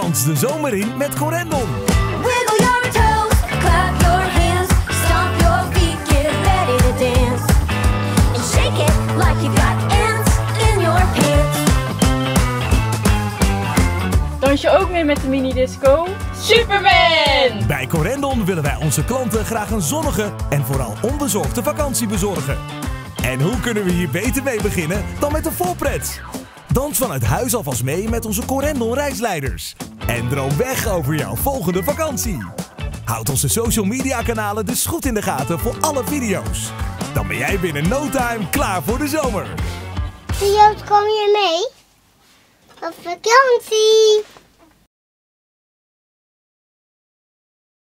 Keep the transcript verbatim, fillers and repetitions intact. Dans de zomer in met Correndon. Wiggle your toes, clap your hands, stomp your feet, get ready to dance. And shake it like you got ants in your pants. Dans je ook mee met de mini-disco? Superman! Bij Correndon willen wij onze klanten graag een zonnige en vooral onbezorgde vakantie bezorgen. En hoe kunnen we hier beter mee beginnen dan met een volpret? Dans vanuit huis alvast mee met onze Correndon reisleiders. En droom weg over jouw volgende vakantie. Houd onze social media kanalen dus goed in de gaten voor alle video's. Dan ben jij binnen no time klaar voor de zomer. Joost, kom je mee? Op vakantie!